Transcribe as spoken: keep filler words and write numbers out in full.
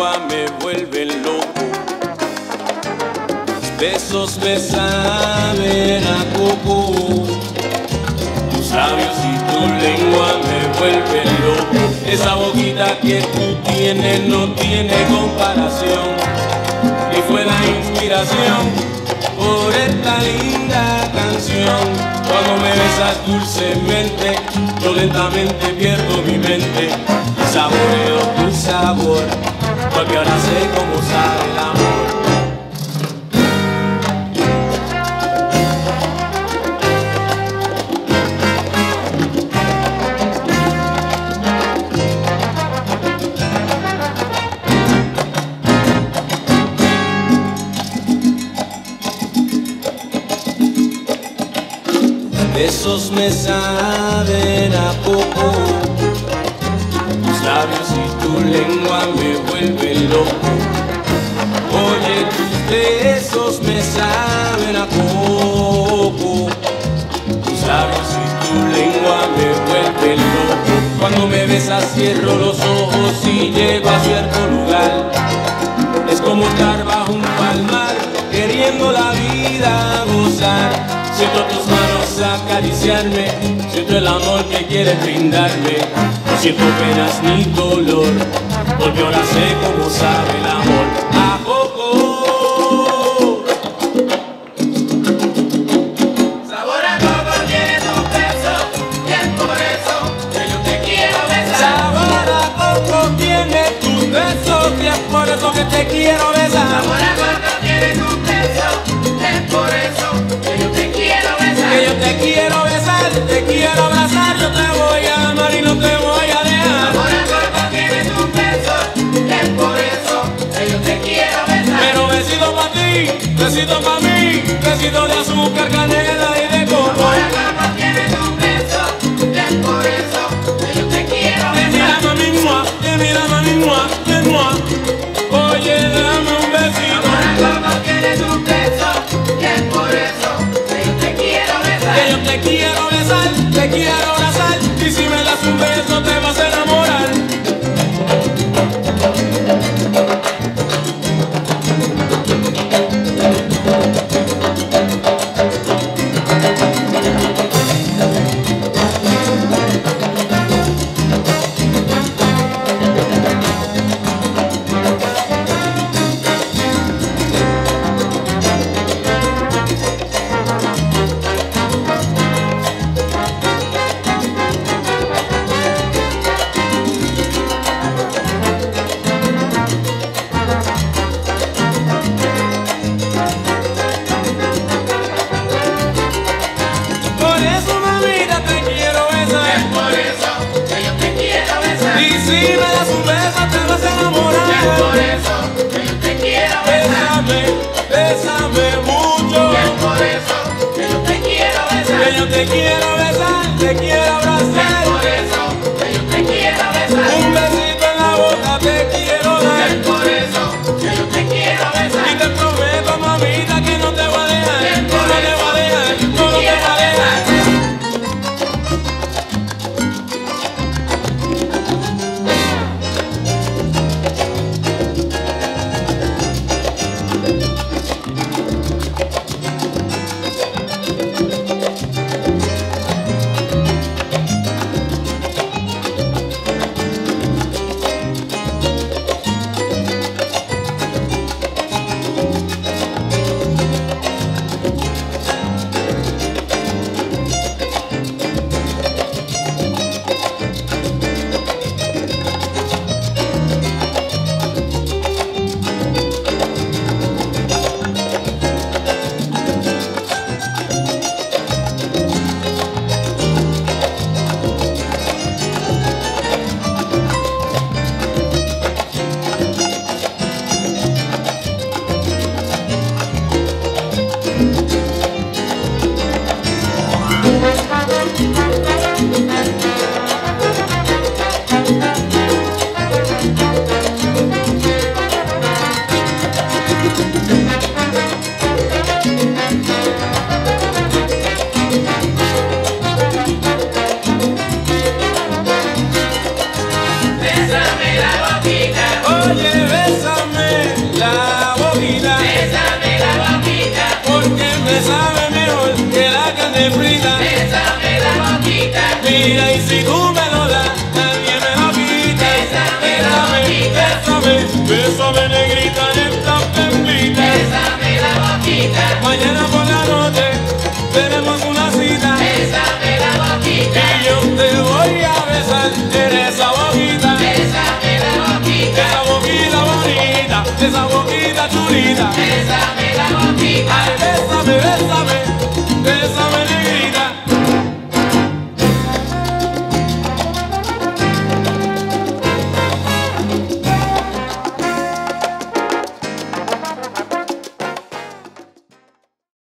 lengua me vuelve loco. Tus besos me saben a coco. Tus labios y tu lengua me vuelven loco. Esa boquita que tú tienes no tiene comparación. Y fue la inspiración por esta linda canción. Cuando me besas dulcemente, yo lentamente pierdo mi mente y saboreo tu sabor, porque ahora sé cómo sabe el amor. Besos me saben a poco, tus labios y tu lengua me vuelven loco. Oye, tus besos me saben a poco, tus labios y tu lengua me vuelven loco. Cuando me besas cierro los ojos y llego a cierto lugar. Es como estar bajo un palmar, queriendo la vida gozar. Siento tus manos acariciarme, siento el amor que quieres brindarme. No siento penas ni dolor, porque ahora sé cómo sabe el amor. A coco, sabor a coco tiene tus besos, y es por eso que yo te quiero besar. Sabor a coco tiene tus besos, y es por eso que te quiero besar. Sabor a coco tiene tus besos, es por eso que yo te quiero besar. Que yo te quiero besar, te quiero abrazar, yo te voy a amar y no te voy a dejar. Sabor a coco tiene tus besos, es por eso que yo te quiero besar. Pero besito pa' ti, besito pa'